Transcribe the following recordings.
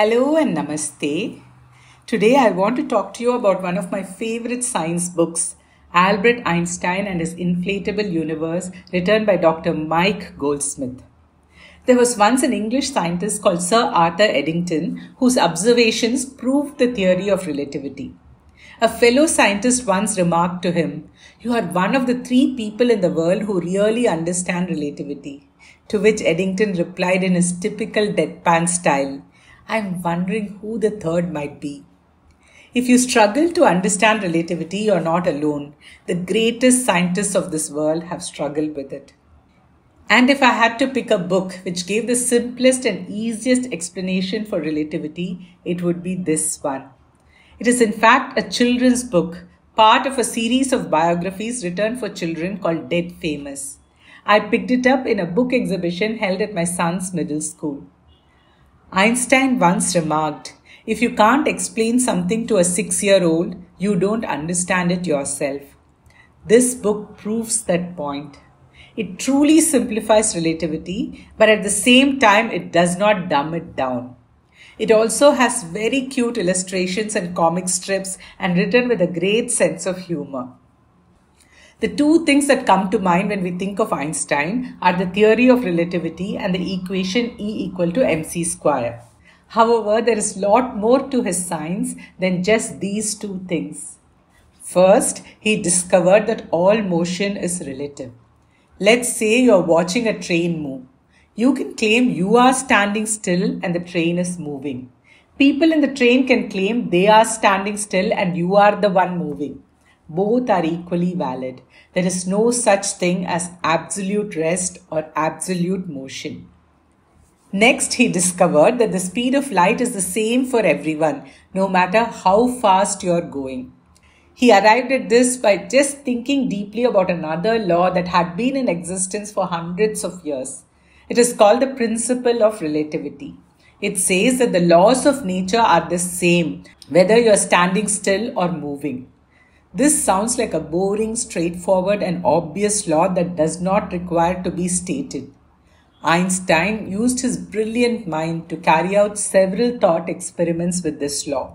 Hello and Namaste. Today I want to talk to you about one of my favorite science books, Albert Einstein and His Inflatable Universe, written by Dr. Mike Goldsmith. There was once an English scientist called Sir Arthur Eddington whose observations proved the theory of relativity. A fellow scientist once remarked to him, "You are one of the three people in the world who really understand relativity." To which Eddington replied in his typical deadpan style, "I'm wondering who the third might be." If you struggle to understand relativity, you're not alone. The greatest scientists of this world have struggled with it. And if I had to pick a book which gave the simplest and easiest explanation for relativity, it would be this one. It is in fact a children's book, part of a series of biographies written for children called Dead Famous. I picked it up in a book exhibition held at my son's middle school. Einstein once remarked, "If you can't explain something to a 6-year-old, you don't understand it yourself." This book proves that point. It truly simplifies relativity, but at the same time, it does not dumb it down. It also has very cute illustrations and comic strips and written with a great sense of humor. The two things that come to mind when we think of Einstein are the theory of relativity and the equation E = mc square. However, there is a lot more to his science than just these two things. First, he discovered that all motion is relative. Let's say you are watching a train move. You can claim you are standing still and the train is moving. People in the train can claim they are standing still and you are the one moving. Both are equally valid. There is no such thing as absolute rest or absolute motion. Next, he discovered that the speed of light is the same for everyone, no matter how fast you are going. He arrived at this by just thinking deeply about another law that had been in existence for hundreds of years. It is called the principle of relativity. It says that the laws of nature are the same, whether you are standing still or moving. This sounds like a boring, straightforward and obvious law that does not require to be stated. Einstein used his brilliant mind to carry out several thought experiments with this law.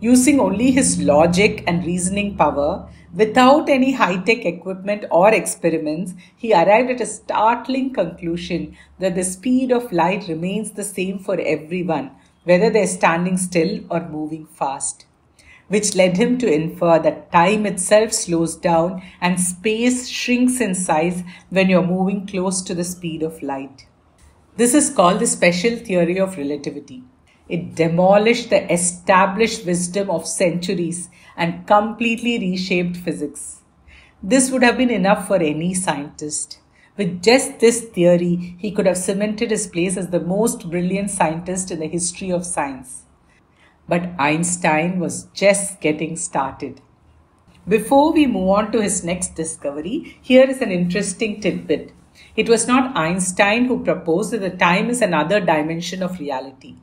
Using only his logic and reasoning power, without any high-tech equipment or experiments, he arrived at a startling conclusion that the speed of light remains the same for everyone, whether they are standing still or moving fast, which led him to infer that time itself slows down and space shrinks in size when you're moving close to the speed of light. This is called the special theory of relativity. It demolished the established wisdom of centuries and completely reshaped physics. This would have been enough for any scientist. With just this theory, he could have cemented his place as the most brilliant scientist in the history of science. But Einstein was just getting started. Before we move on to his next discovery, here is an interesting tidbit. It was not Einstein who proposed that the time is another dimension of reality.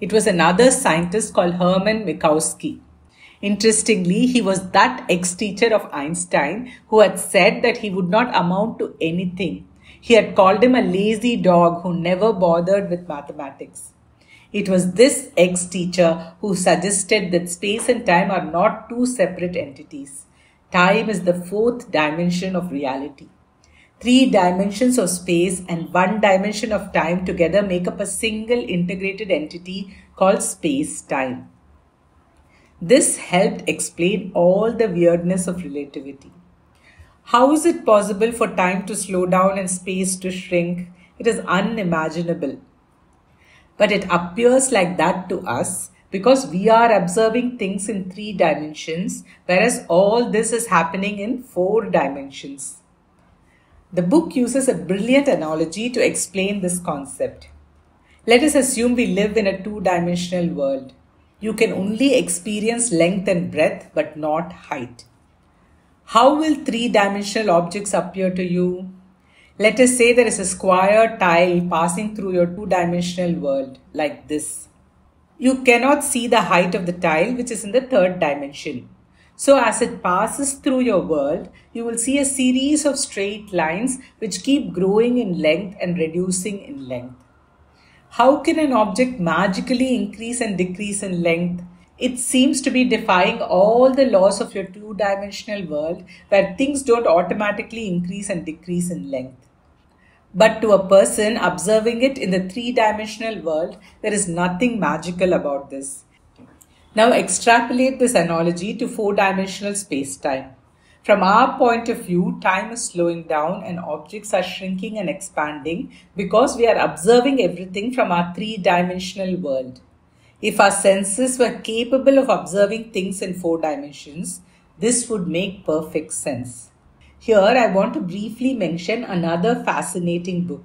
It was another scientist called Hermann Minkowski. Interestingly, he was that ex-teacher of Einstein who had said that he would not amount to anything. He had called him a lazy dog who never bothered with mathematics. It was this ex-teacher who suggested that space and time are not two separate entities. Time is the fourth dimension of reality. 3 dimensions of space and 1 dimension of time together make up a single integrated entity called space-time. This helped explain all the weirdness of relativity. How is it possible for time to slow down and space to shrink? It is unimaginable. But it appears like that to us because we are observing things in 3 dimensions, whereas all this is happening in 4 dimensions. The book uses a brilliant analogy to explain this concept. Let us assume we live in a 2-dimensional world. You can only experience length and breadth, but not height. How will 3-dimensional objects appear to you? Let us say there is a square tile passing through your 2-dimensional world like this. You cannot see the height of the tile, which is in the 3rd dimension. So as it passes through your world, you will see a series of straight lines which keep growing in length and reducing in length. How can an object magically increase and decrease in length? It seems to be defying all the laws of your two-dimensional world where things don't automatically increase and decrease in length. But to a person observing it in the three-dimensional world, there is nothing magical about this. Now extrapolate this analogy to four-dimensional space-time. From our point of view, time is slowing down and objects are shrinking and expanding because we are observing everything from our three-dimensional world. If our senses were capable of observing things in four dimensions, this would make perfect sense. Here, I want to briefly mention another fascinating book.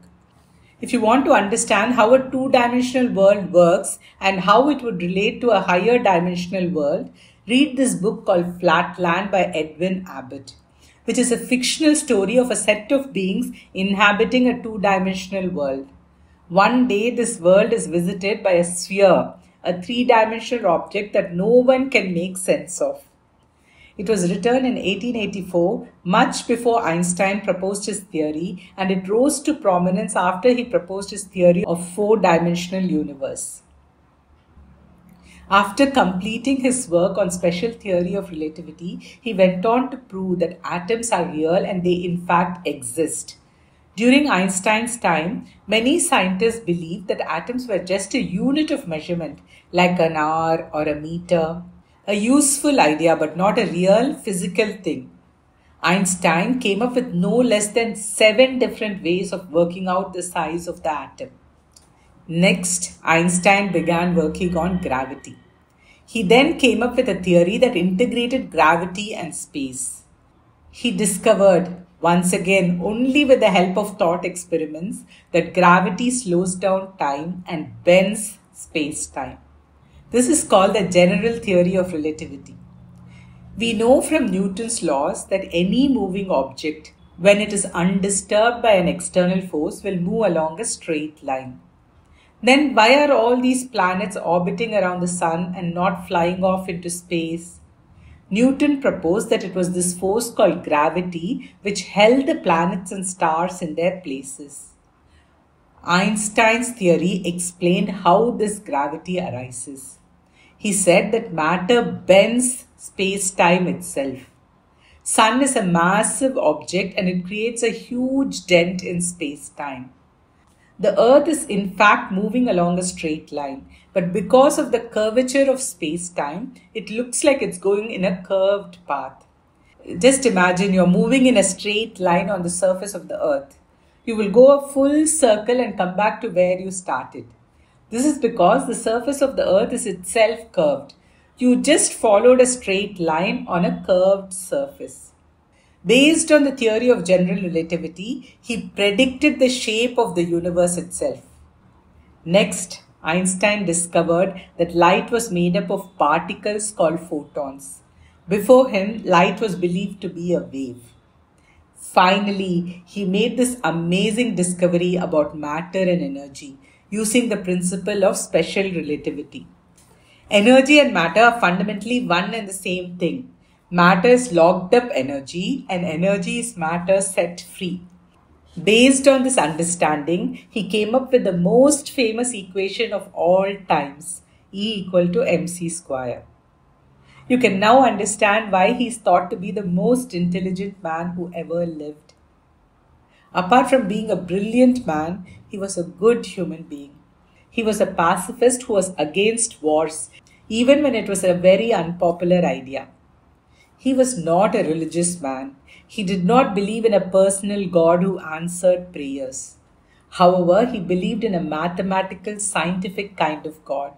If you want to understand how a two-dimensional world works and how it would relate to a higher dimensional world, read this book called Flatland by Edwin Abbott, which is a fictional story of a set of beings inhabiting a two-dimensional world. One day, this world is visited by a sphere, a three-dimensional object that no one can make sense of. It was written in 1884, much before Einstein proposed his theory, and it rose to prominence after he proposed his theory of four-dimensional universe. After completing his work on special theory of relativity, he went on to prove that atoms are real and they in fact exist. During Einstein's time, many scientists believed that atoms were just a unit of measurement, like an hour or a meter. A useful idea, but not a real physical thing. Einstein came up with no less than 7 different ways of working out the size of the atom. Next, Einstein began working on gravity. He then came up with a theory that integrated gravity and space. He discovered, once again only with the help of thought experiments, that gravity slows down time and bends space-time. This is called the general theory of relativity. We know from Newton's laws that any moving object, when it is undisturbed by an external force, will move along a straight line. Then why are all these planets orbiting around the sun and not flying off into space? Newton proposed that it was this force called gravity which held the planets and stars in their places. Einstein's theory explained how this gravity arises. He said that matter bends space-time itself. Sun is a massive object and it creates a huge dent in space-time. The Earth is in fact moving along a straight line, but because of the curvature of space-time, it looks like it's going in a curved path. Just imagine you're moving in a straight line on the surface of the Earth. You will go a full circle and come back to where you started. This is because the surface of the Earth is itself curved. You just followed a straight line on a curved surface. Based on the theory of general relativity, he predicted the shape of the universe itself. Next, Einstein discovered that light was made up of particles called photons. Before him, light was believed to be a wave. Finally, he made this amazing discovery about matter and energy using the principle of special relativity. Energy and matter are fundamentally one and the same thing. Matter is locked up energy and energy is matter set free. Based on this understanding, he came up with the most famous equation of all times, E = mc squared. You can now understand why he is thought to be the most intelligent man who ever lived. Apart from being a brilliant man, he was a good human being. He was a pacifist who was against wars, even when it was a very unpopular idea. He was not a religious man. He did not believe in a personal God who answered prayers. However, he believed in a mathematical, scientific kind of God.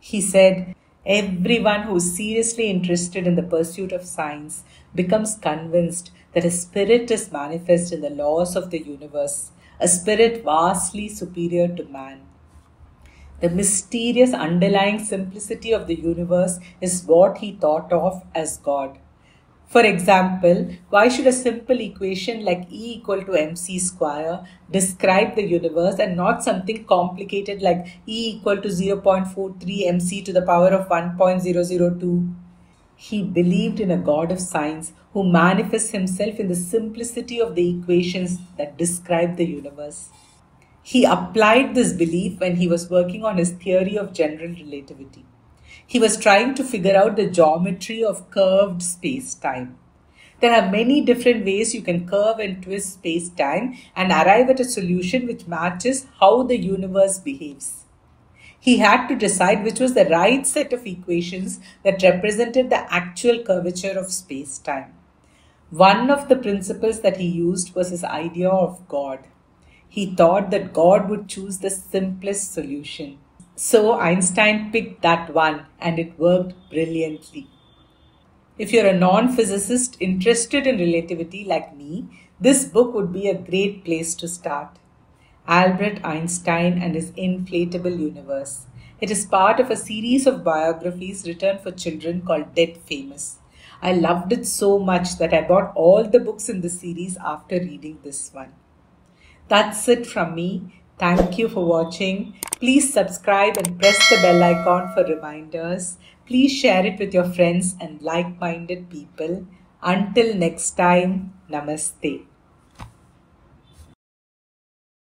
He said, "Everyone who is seriously interested in the pursuit of science becomes convinced that a spirit is manifest in the laws of the universe, a spirit vastly superior to man. The mysterious underlying simplicity of the universe is what he thought of as God. For example, why should a simple equation like E = mc squared describe the universe and not something complicated like E = 0.43 mc to the power of 1.002? He believed in a God of science who manifests himself in the simplicity of the equations that describe the universe. He applied this belief when he was working on his theory of general relativity. He was trying to figure out the geometry of curved space-time. There are many different ways you can curve and twist space-time and arrive at a solution which matches how the universe behaves. He had to decide which was the right set of equations that represented the actual curvature of space-time. One of the principles that he used was his idea of God. He thought that God would choose the simplest solution. So Einstein picked that one, and it worked brilliantly. If you're a non-physicist interested in relativity like me, this book would be a great place to start. Albert Einstein and His Inflatable Universe. It is part of a series of biographies written for children called Dead Famous. I loved it so much that I bought all the books in the series after reading this one. That's it from me. Thank you for watching. Please subscribe and press the bell icon for reminders. Please share it with your friends and like-minded people. Until next time, namaste.